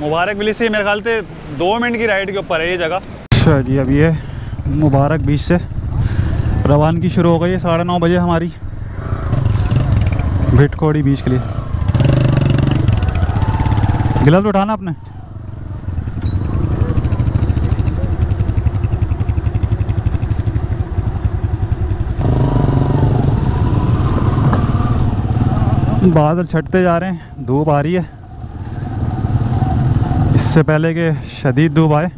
मुबारक बीच से मेरे ख्याल से 2 मिनट की राइड के ऊपर है ये जगह। अच्छा जी, अब ये मुबारक बीच से रवानगी शुरू हो गई है 9:30 बजे हमारी भिट खोड़ी बीच के लिए। ग्लव्स उठाना आपने। बादल छटते जा रहे हैं, धूप आ रही है इससे पहले कि शदीद धूप आए।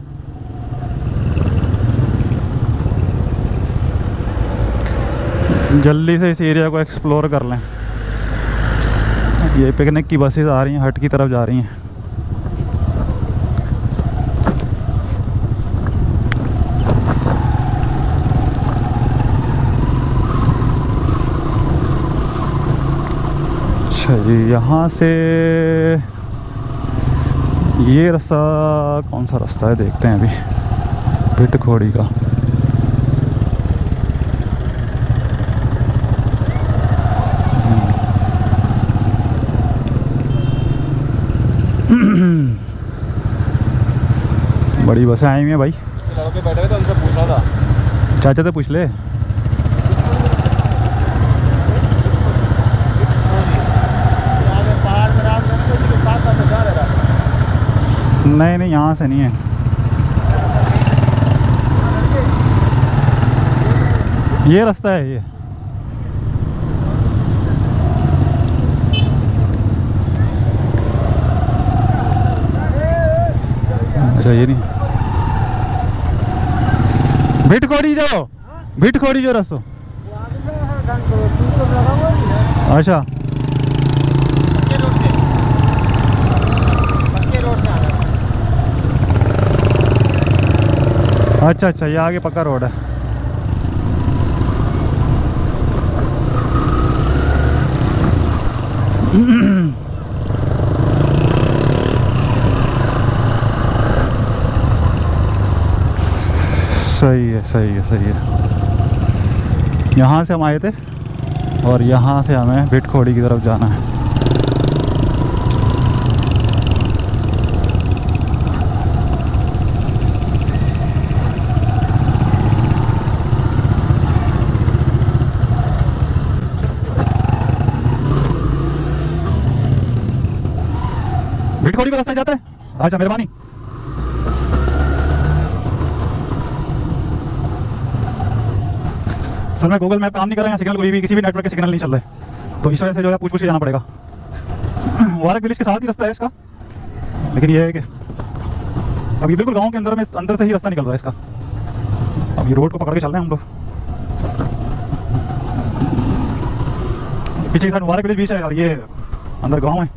जल्दी से इस एरिया को एक्सप्लोर कर लें। ये पिकनिक की बसेस आ रही हैं, हट की तरफ जा रही हैं। अच्छा जी, यहाँ से ये रास्ता कौन सा रास्ता है देखते हैं अभी भिट खोड़ी का। बड़ी बसें आई हुई हैं भाई। लड़के बैठे थे उनसे पूछा था, चाचा तो पूछ ले। नहीं नहीं, यहाँ से नहीं है, ये रास्ता है। ये अच्छा, ये नहीं, भिट खोड़ी जाओ, भिट खोड़ी जो रास्ता। अच्छा अच्छा अच्छा, ये आगे पक्का रोड है। सही है सही है सही है। यहाँ से हम आए थे और यहाँ से हमें भिट खोड़ी की तरफ जाना है। भिट खोड़ी का रास्ता जाता है। अच्छा मेहरबानी। सर मैं गूगल मैप काम नहीं कर रहा है, सिग्नल कोई भी किसी भी नेटवर्क के सिग्नल नहीं चल रहे, तो इस वजह से जो है पूछ के जाना पड़ेगा। मुबारक विलेज के साथ ही रास्ता है इसका, लेकिन ये है कि अब ये बिल्कुल गाँव के अंदर में अंदर से ही रास्ता निकल रहा है इसका। अब ये रोड को पकड़ के चल रहे हैं हम लोग। पीछे की साइड मुबारक विलेज बीच है और ये अंदर गाँव है।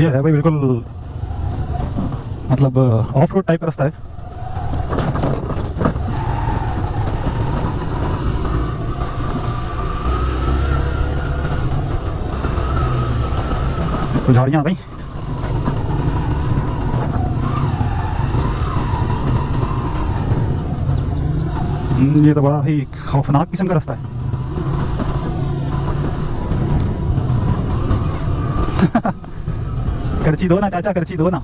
ये है भाई बिल्कुल मतलब ऑफ रोड टाइप का रास्ता है। तो झाड़ियाँ आ गई। ये तो बड़ा ही खौफनाक किस्म का रास्ता है। कर्ची दो ना चाचा, कर्ची दो ना।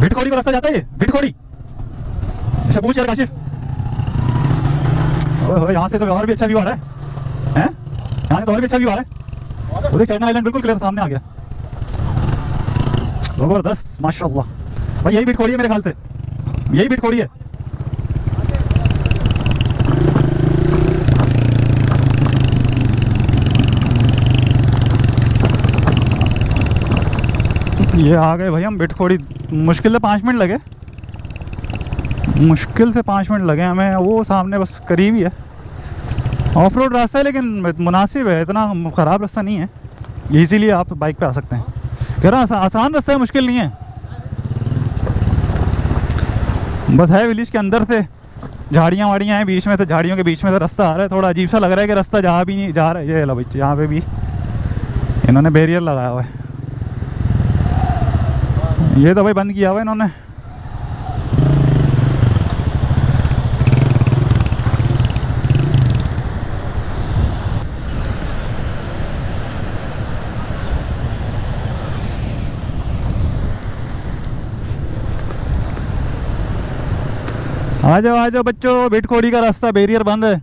भिट खोड़ी का रास्ता जाता है भिट खोड़ी। इसे पूछ यार काशिफ। यहाँ से तो और भी अच्छा व्यू आ रहा है। हैं? यहाँ से तो और भी अच्छा व्यू आ रहा है। उधर चाइना आइलैंड बिल्कुल क्लियर सामने आ गया। जबरदस्त माशाल्लाह भाई। यही भिट खोड़ी है मेरे ख्याल से, यही भिट खोड़ी है। ये आ गए भाई हम भिट खोड़ी। मुश्किल से 5 मिनट लगे, मुश्किल से 5 मिनट लगे हमें। वो सामने बस करीब ही है। ऑफ रोड रास्ता है लेकिन मुनासिब है, इतना ख़राब रास्ता नहीं है। इजीली आप बाइक पे आ सकते हैं। कह रहा आसान रास्ता है, मुश्किल नहीं है। बस है विलेज के अंदर से झाड़ियाँ वाड़ियाँ हैं बीच में, तो झाड़ियों के बीच में से रास्ता आ रहा है। थोड़ा अजीब सा लग रहा है कि रास्ता जहाँ भी नहीं जा रहा है। ये लो भाई, यहाँ पर भी इन्होंने बैरियर लगाया हुआ है। ये तो भाई बंद किया हुआ है इन्होंने। आ जाओ बच्चों, भिट खोड़ी का रास्ता बैरियर बंद है।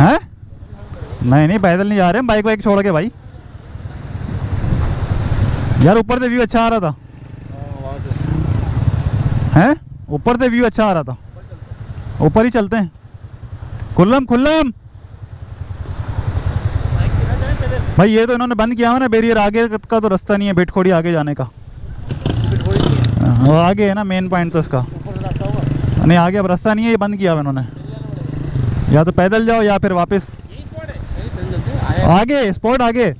हैं? नहीं पैदल नहीं जा रहे, बाइक वाइक छोड़ के भाई। यार ऊपर से व्यू अच्छा आ रहा था। हैं? ऊपर से व्यू अच्छा आ रहा था, ऊपर ही चलते हैं। खुल्लम खुल्लम भाई, ये तो इन्होंने बंद किया हुआ ना बैरियर, आगे का तो रास्ता नहीं है भिट खोड़ी आगे जाने का। आगे है ना मेन पॉइंट तो इसका, नहीं आगे अब रास्ता नहीं है, ये बंद किया हुआ इन्होंने। या तो पैदल जाओ या फिर वापस आगे स्पॉट आगे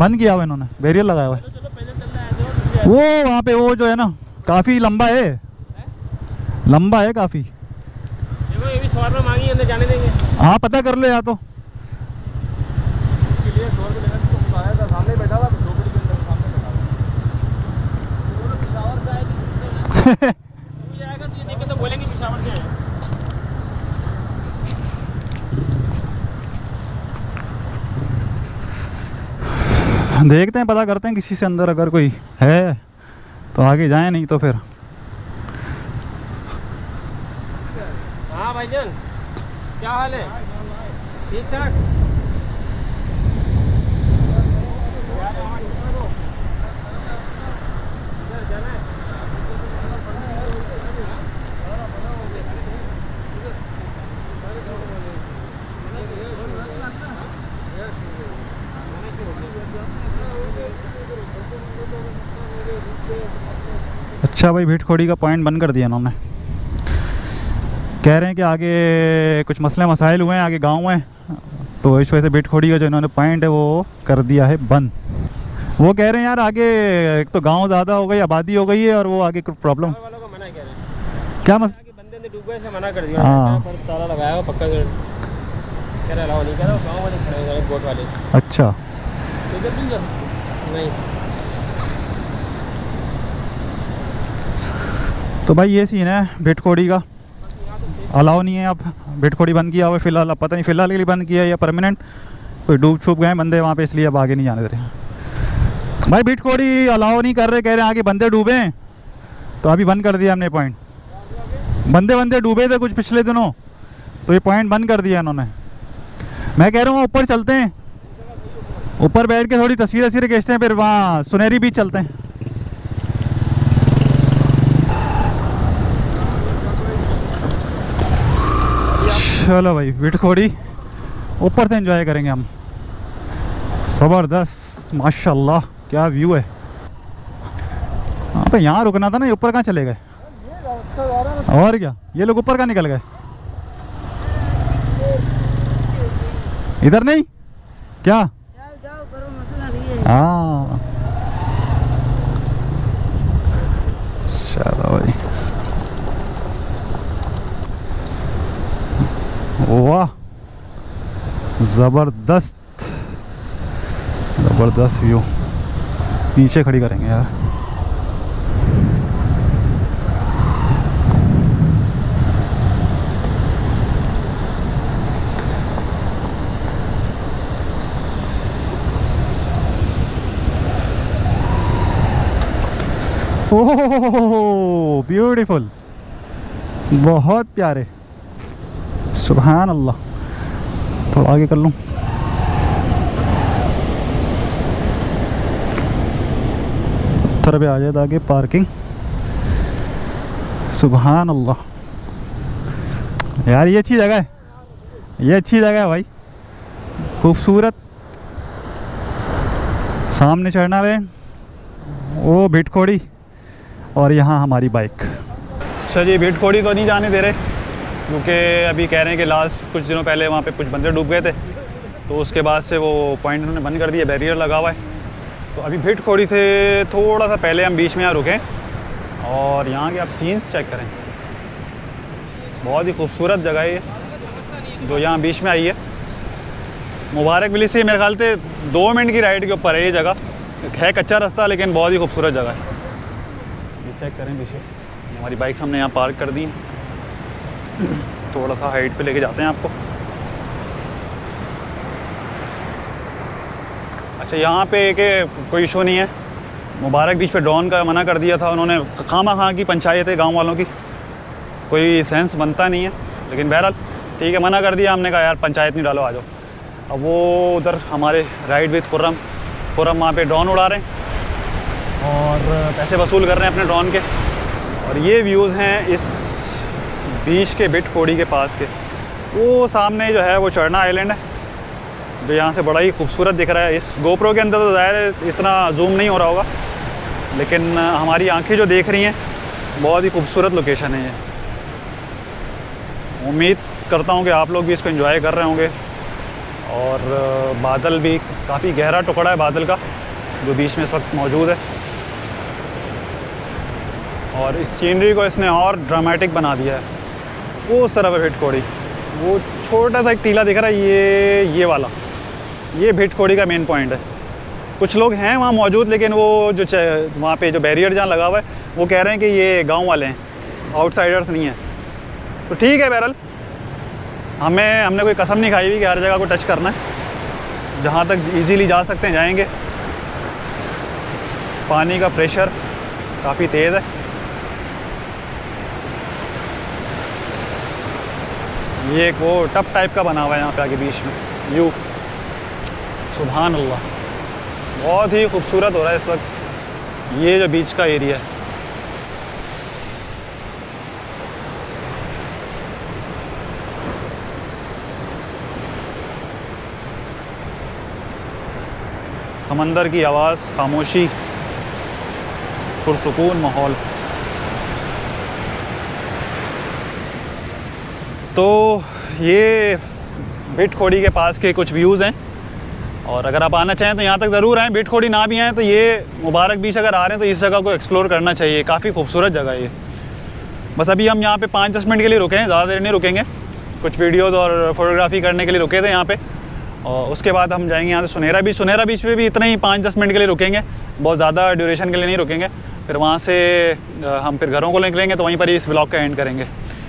बंद किया हुआ इन्होंने, बैरियर लगाया हुआ है। वो वहाँ पे वो जो है ना काफ़ी लंबा है, लंबा है काफ़ी। हाँ पता कर लो या तो तो बोलेंगे से। देखते हैं, पता करते हैं किसी से अंदर अगर कोई है तो आगे जाए, नहीं तो फिर। हाँ भाईजान क्या हाल है? ठीक ठाक। अच्छा भाई, भिट खोड़ी का पॉइंट बंद कर दिया इन्होंने। कह रहे हैं कि आगे कुछ मसले मसाइल हुए हैं, आगे गाँव हैं, तो इस वजह से भिट खोड़ी का जो इन्होंने पॉइंट है वो कर दिया है बंद। वो कह रहे हैं यार आगे एक तो गांव ज़्यादा हो गई, आबादी हो गई है, और वो आगे कुछ प्रॉब्लम क्या मसला। अच्छा तो भाई ये सीन है भिट खोड़ी का, अलाउ नहीं है। आप भिट खोड़ी बंद किया हुआ फिलहाल, अब पता नहीं फिलहाल के लिए बंद किया है या परमानेंट। कोई डूब छुप गए बंदे वहाँ पे, इसलिए अब आगे नहीं जाने दे रहे भाई। भिट खोड़ी अलाउ नहीं कर रहे, कह रहे हैं आगे बंदे डूबे, तो अभी बंद कर दिया हमने पॉइंट। बंदे डूबे थे कुछ पिछले दिनों, तो ये पॉइंट बंद कर दिया इन्होंने। मैं कह रहा हूँ ऊपर चलते हैं, ऊपर बैठ के थोड़ी तस्वीरें तस्वीरें खींचते हैं, फिर वहाँ सुनहरी बीच चलते हैं। चलो भाई, भिट खोड़ी ऊपर से एंजॉय करेंगे हम। ज़बरदस्त माशाल्लाह, क्या व्यू है। हाँ तो यहाँ रुकना था ना, ये ऊपर कहाँ चले गए? और क्या, ये लोग ऊपर कहाँ निकल गए? इधर नहीं क्या? हाँ चलो भाई, वाह ज़बरदस्त ज़बरदस्त व्यू। नीचे खड़ी करेंगे यार। ओह ब्यूटीफुल, बहुत प्यारे, सुभान अल्लाह। थोड़ा आगे कर लूँ। पत्थर पे आ जाए आगे पार्किंग। सुभान अल्लाह यार, ये अच्छी जगह है, ये अच्छी जगह है भाई, खूबसूरत। सामने चढ़ना लेन, वो भिट खोड़ी, और यहाँ हमारी बाइक। सर जी भिट खोड़ी तो नहीं जाने दे रहे, क्योंकि अभी कह रहे हैं कि लास्ट कुछ दिनों पहले वहाँ पे कुछ बंदे डूब गए थे, तो उसके बाद से वो पॉइंट उन्होंने बंद कर दिया, बैरियर लगा हुआ है। तो अभी भिट खोड़ी से थोड़ा सा पहले हम बीच में यहाँ रुकें और यहाँ के आप सीन्स चेक करें। बहुत ही खूबसूरत जगह है ये जो यहाँ बीच में आई है। मुबारक बीच से मेरे ख्याल से 2 मिनट की राइड के ऊपर है ये जगह। है कच्चा रास्ता, लेकिन बहुत ही खूबसूरत जगह है। ये चेक करें पीछे, हमारी बाइक हमने यहाँ पार्क कर दी। थोड़ा सा हाइट पे लेके जाते हैं आपको। अच्छा यहाँ पे एक कोई इशू नहीं है, मुबारक बीच पे डॉन का मना कर दिया था उन्होंने, खामा खां की पंचायत है गाँव वालों की, कोई सेंस बनता नहीं है। लेकिन बहरहाल ठीक है, मना कर दिया, हमने कहा यार पंचायत नहीं डालो आ जाओ। अब वो उधर हमारे राइड विथ खुर्रम वहाँ पे डॉन उड़ा रहे हैं और पैसे वसूल कर रहे हैं अपने डॉन के। और ये व्यूज़ हैं इस बीच के बिट खोड़ी के पास के। वो सामने जो है वो चरना आइलैंड है जो यहाँ से बड़ा ही खूबसूरत दिख रहा है। इस गोप्रो के अंदर तो ज़ाहिर है इतना जूम नहीं हो रहा होगा, लेकिन हमारी आंखें जो देख रही हैं बहुत ही खूबसूरत लोकेशन है ये। उम्मीद करता हूँ कि आप लोग भी इसको एंजॉय कर रहे होंगे। और बादल भी काफ़ी गहरा टुकड़ा है बादल का जो बीच में इस वक्त मौजूद है, और इस सीनरी को इसने और ड्रामेटिक बना दिया है। वो सर अब भिट खोड़ी, वो छोटा सा एक टीला दिख रहा है, ये वाला, ये भिट खोड़ी का मेन पॉइंट है। कुछ लोग हैं वहाँ मौजूद, लेकिन वो जो वहाँ पे जो बैरियर जहाँ लगा हुआ है वो कह रहे हैं कि ये गांव वाले हैं, आउटसाइडर्स नहीं हैं। तो ठीक है, बहरहाल हमने कोई कसम नहीं खाई हुई कि हर जगह को टच करना है। जहाँ तक ईजीली जा सकते हैं जाएंगे। पानी का प्रेशर काफ़ी तेज़ है। ये एक वो टप टाइप का बना हुआ है यहाँ पे आगे बीच में यू। सुभान अल्लाह, बहुत ही खूबसूरत हो रहा है इस वक्त ये जो बीच का एरिया है। समंदर की आवाज़, खामोशी, पुरसुकून माहौल। तो ये भिट खोड़ी के पास के कुछ व्यूज़ हैं, और अगर आप आना चाहें तो यहाँ तक ज़रूर आएँ। भिट खोड़ी ना भी आएँ तो ये मुबारक बीच अगर आ रहे हैं तो इस जगह को एक्सप्लोर करना चाहिए। काफ़ी खूबसूरत जगह है ये। बस अभी हम यहाँ पे 5-10 मिनट के लिए रुके हैं, ज़्यादा देर नहीं रुकेंगे। कुछ वीडियोज़ और फोटोग्राफी करने के लिए रुके थे यहाँ पर, और उसके बाद हम जाएंगे यहाँ से सोनेरा बीच। सोनेरा बीच पर भी इतना ही 5-10 मिनट के लिए रुकेंगे, बहुत ज़्यादा ड्यूरेशन के लिए नहीं रुकेंगे। फिर वहाँ से हम फिर घरों को निकलेंगे, तो वहीं पर ही इस ब्लॉग का एंड करेंगे।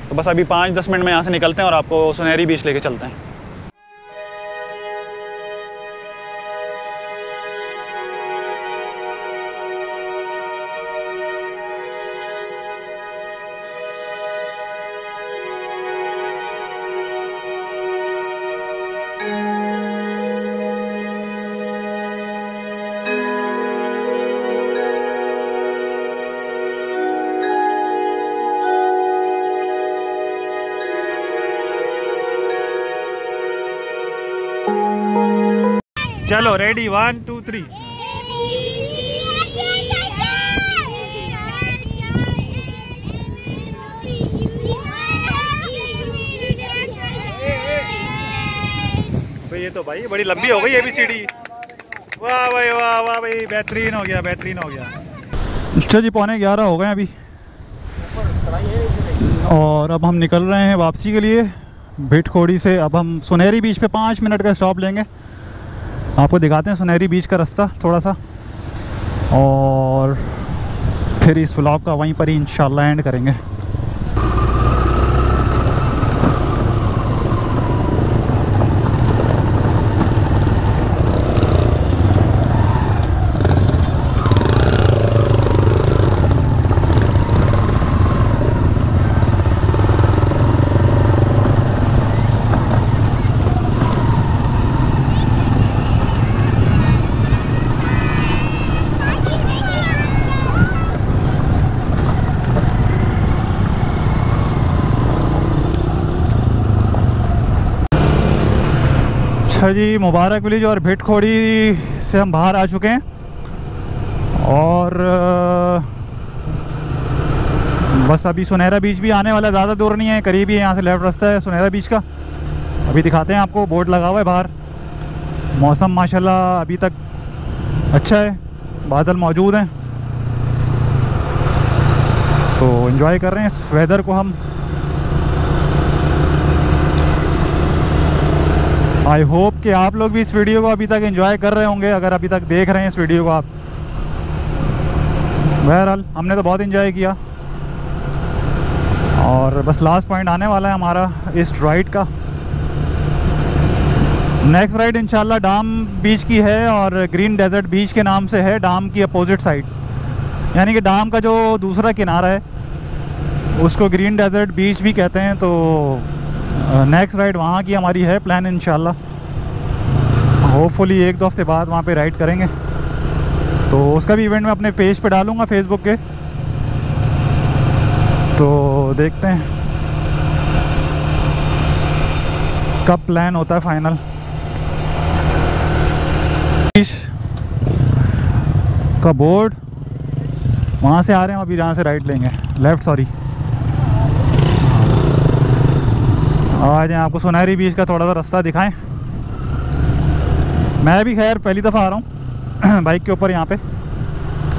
तो बस अभी 5-10 मिनट में यहाँ से निकलते हैं और आपको सोनेरी बीच लेके चलते हैं। चलो रेडी, 1 2 3। ये तो भाई बड़ी लंबी हो गई ABCD। वाह भाई वाह, वाह भाई, बेहतरीन हो गया, बेहतरीन हो गया। अच्छा जी, 11:15 हो गए अभी, और अब हम निकल रहे हैं वापसी के लिए भिट खोड़ी से। अब हम सोनेरी बीच पे 5 मिनट का स्टॉप लेंगे, आपको दिखाते हैं सोनेरी बीच का रास्ता थोड़ा सा, और फिर इस व्लॉग का वहीं पर ही इंशाल्लाह एंड करेंगे। जी, मुबारक विलेज और भिट खोड़ी से हम बाहर आ चुके हैं, और बस अभी सोनेरा बीच भी आने वाला, ज़्यादा दूर नहीं है, करीब ही है। यहाँ से लेफ्ट रास्ता है सोनेरा बीच का। अभी दिखाते हैं आपको, बोर्ड लगा हुआ है बाहर। मौसम माशाल्लाह अभी तक अच्छा है, बादल मौजूद हैं, तो एंजॉय कर रहे हैं इस वेदर को हम। आई होप कि आप लोग भी इस वीडियो को अभी तक एंजॉय कर रहे होंगे, अगर अभी तक देख रहे हैं इस वीडियो को आप। बहरहाल हमने तो बहुत एंजॉय किया, और बस लास्ट पॉइंट आने वाला है हमारा इस राइड का। नेक्स्ट राइड इंशाल्लाह डाम बीच की है और ग्रीन डेजर्ट बीच के नाम से है, डाम की अपोजिट साइड, यानी कि डाम का जो दूसरा किनारा है उसको ग्रीन डेजर्ट बीच भी कहते हैं। तो नेक्स्ट राइड वहाँ की हमारी है प्लान इंशाल्लाह, होपफुली एक दो हफ्ते बाद वहाँ पे राइड करेंगे, तो उसका भी इवेंट मैं अपने पेज पे डालूँगा फेसबुक के, तो देखते हैं कब प्लान होता है फाइनल। का बोर्ड वहाँ से आ रहे हैं, अभी यहाँ से राइट लेंगे, लेफ्ट सॉरी। आज आपको सोनहरी बीच का थोड़ा सा रास्ता दिखाएं। मैं भी खैर पहली दफ़ा आ रहा हूँ बाइक के ऊपर यहाँ पे,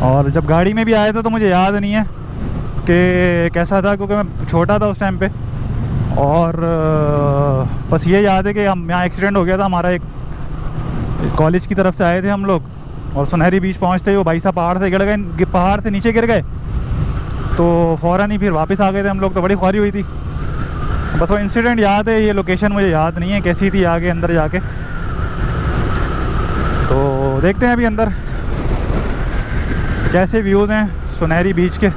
और जब गाड़ी में भी आया था तो मुझे याद नहीं है कि कैसा था, क्योंकि मैं छोटा था उस टाइम पे, और बस ये याद है कि हम यहाँ एक्सीडेंट हो गया था हमारा, एक कॉलेज की तरफ से आए थे हम लोग और सोनहरी बीच पहुँचते ही वो भाई साहब पहाड़ से गिर गए, पहाड़ से नीचे गिर गए, तो फ़ौरन ही फिर वापस आ गए थे हम लोग, तो बड़ी ख्वारी हुई थी। बस वो इंसिडेंट याद है, ये लोकेशन मुझे याद नहीं है कैसी थी आगे अंदर जाके, तो देखते हैं अभी अंदर कैसे व्यूज़ हैं सोनहरी बीच के।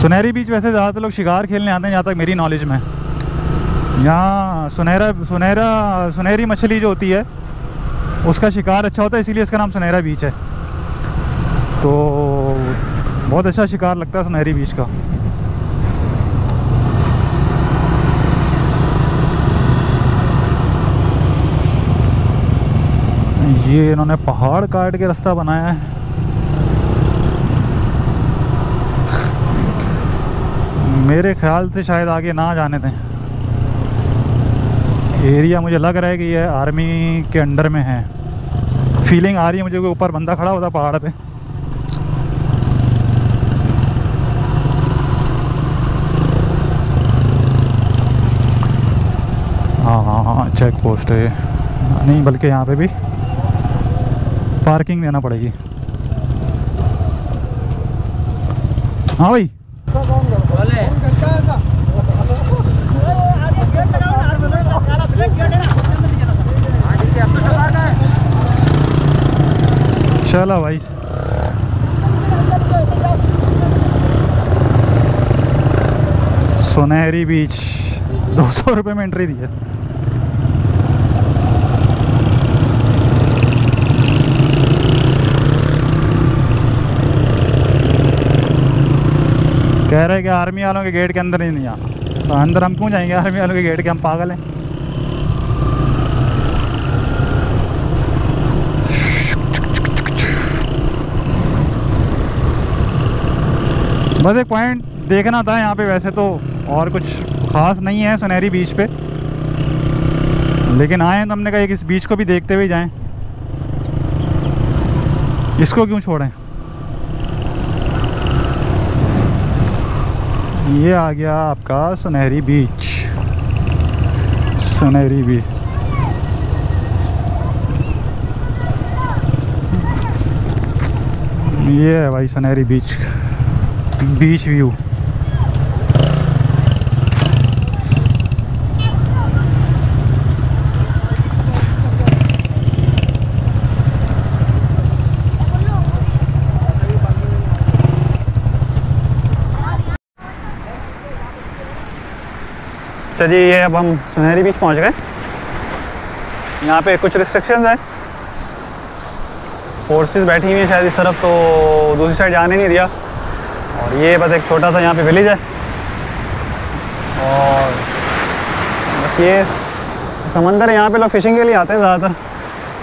सोनहरी बीच वैसे ज़्यादातर लोग शिकार खेलने आते हैं जहाँ तक मेरी नॉलेज में। यहाँ सुनहरी मछली जो होती है उसका शिकार अच्छा होता है, इसीलिए इसका नाम सोनहरा बीच है। तो बहुत अच्छा शिकार लगता है सोनहरी बीच का। ये इन्होंने पहाड़ काट के रास्ता बनाया है, मेरे ख्याल से शायद आगे ना जाने दें। एरिया मुझे लग रहा है कि ये आर्मी के अंडर में है, फीलिंग आ रही है मुझे, कोई ऊपर बंदा खड़ा होता पहाड़ पे। हाँ, चेक पोस्ट है नहीं, बल्कि यहाँ पे भी पार्किंग देना पड़ेगी। हाँ भाई, चलो भाई सोनहरी बीच 200 रुपये में एंट्री दी है। कह रहे हैं कि आर्मी वालों के गेट के अंदर ही नहीं आना, तो अंदर हम क्यों जाएंगे आर्मी वालों के गेट के, हम पागल हैं। बस एक पॉइंट देखना था यहाँ पे, वैसे तो और कुछ ख़ास नहीं है सोनहरी बीच पे, लेकिन आए तो हमने कहा इस बीच को भी देखते हुए जाएं, इसको क्यों छोड़ें। ये आ गया आपका सोनहरी बीच। सोनहरी बीच ये है भाई, सोनहरी बीच बीच व्यू। चलिए, ये अब हम सोनहरी बीच पहुंच गए। यहाँ पे कुछ रिस्ट्रिक्शंस हैं, फोर्सेस बैठी हुई हैं शायद इस तरफ, तो दूसरी साइड जाने नहीं दिया। और ये बस एक छोटा सा यहाँ पे विलेज है, और बस ये समंदर है, यहाँ पे लोग फिशिंग के लिए आते हैं ज़्यादातर।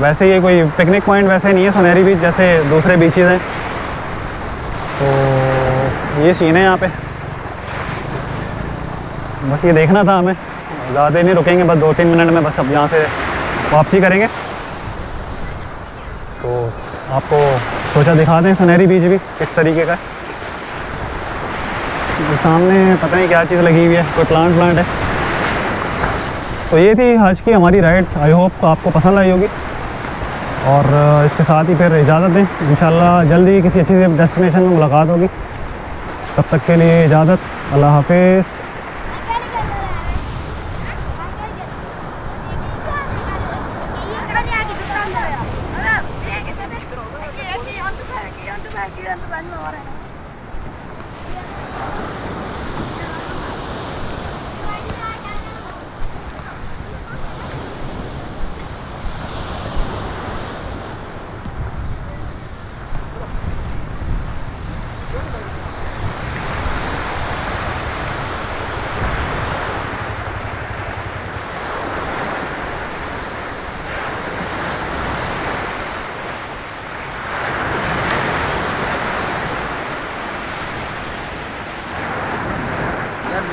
वैसे ये कोई पिकनिक पॉइंट वैसे नहीं है सोनहरी बीच, जैसे दूसरे बीचेस हैं। तो ये सीन है यहाँ पे, बस ये देखना था हमें, ज़्यादा देर नहीं रुकेंगे, बस 2-3 मिनट में बस अब यहाँ से वापसी करेंगे। तो आपको सोचा दिखा दें सोनहरी बीच भी किस तरीके का। सामने पता नहीं क्या चीज़ लगी हुई है, कोई प्लांट है। तो ये थी आज की हमारी राइड, आई होप आपको पसंद आई होगी। और इसके साथ ही फिर इजाज़त दें, इंशाल्लाह जल्दी किसी अच्छी से डेस्टिनेशन में मुलाकात होगी। तब तक के लिए इजाज़त, अल्लाह हाफिज़।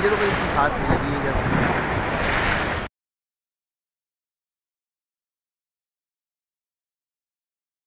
मुझे तो कोई इतनी खास नहीं लगी जब